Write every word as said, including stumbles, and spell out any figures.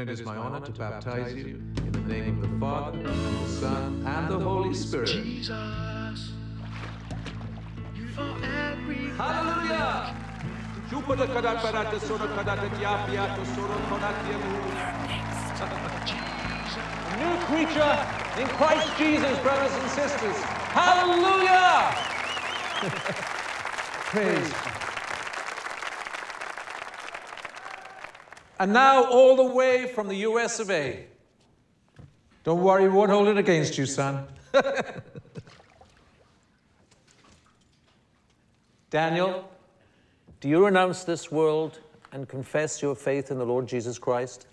It is my honor to baptize you in the name of the Father, and the Son, and the Holy Spirit. Jesus, you are everything. Hallelujah! Jupiter kadat parata soro kadat diapiato soro konatiamu. A new creature in Christ Jesus, brothers and sisters. Hallelujah! Praise. And now all the way from the U S of A. Don't worry, we won't hold it against you, son. Daniel, do you renounce this world and confess your faith in the Lord Jesus Christ?